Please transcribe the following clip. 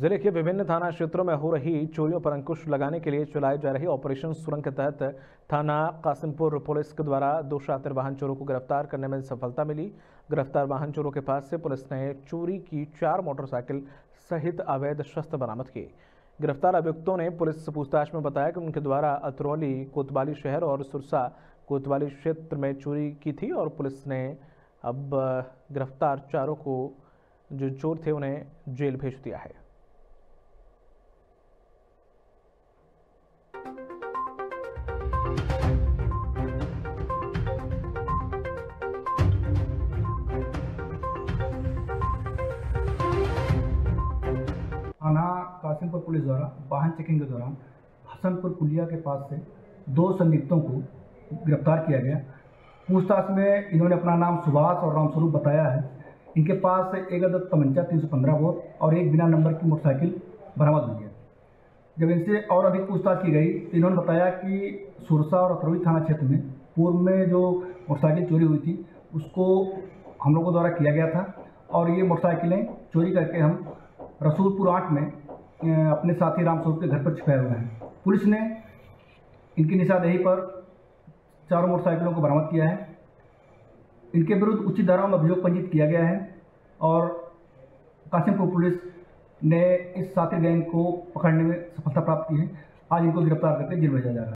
जिले के विभिन्न थाना क्षेत्रों में हो रही चोरियों पर अंकुश लगाने के लिए चलाई जा रही ऑपरेशन सुरंग के तहत थाना कासिमपुर पुलिस के द्वारा दो शातिर वाहन चोरों को गिरफ्तार करने में सफलता मिली। गिरफ्तार वाहन चोरों के पास से पुलिस ने चोरी की 4 मोटरसाइकिल सहित अवैध शस्त्र बरामद किए। गिरफ्तार अभियुक्तों ने पुलिस से पूछताछ में बताया कि उनके द्वारा अतरौली कोतवाली शहर और सिरसा कोतवाली क्षेत्र में चोरी की थी और पुलिस ने अब गिरफ्तार चारों को जो चोर थे उन्हें जेल भेज दिया है। थाना कासिमपुर पुलिस द्वारा वाहन चेकिंग के दौरान हसनपुर पुलिया के पास से 2 संदिग्धों को गिरफ्तार किया गया। पूछताछ में इन्होंने अपना नाम सुभाष और रामस्वरूप बताया है। इनके पास से एक अदद तमंचा 315 बोर और एक बिना नंबर की मोटरसाइकिल बरामद हुई है। जब इनसे और अधिक पूछताछ की गई तो इन्होंने बताया कि सिरसा और अतरौली थाना क्षेत्र में पूर्व में जो मोटरसाइकिल चोरी हुई थी उसको हम लोगों द्वारा किया गया था और ये मोटरसाइकिलें चोरी करके हम रसूलपुर 8 में अपने साथी रामस्वरूप के घर पर छिपाए हुए हैं। पुलिस ने इनकी निशानदेही पर 4 मोटरसाइकिलों को बरामद किया है। इनके विरुद्ध उचित धाराओं में अभियोग पंजीकृत किया गया है और कासिमपुर पुलिस ने इस साथी गैंग को पकड़ने में सफलता प्राप्त की है। आज इनको गिरफ्तार करके जेल भेजा जा रहा है।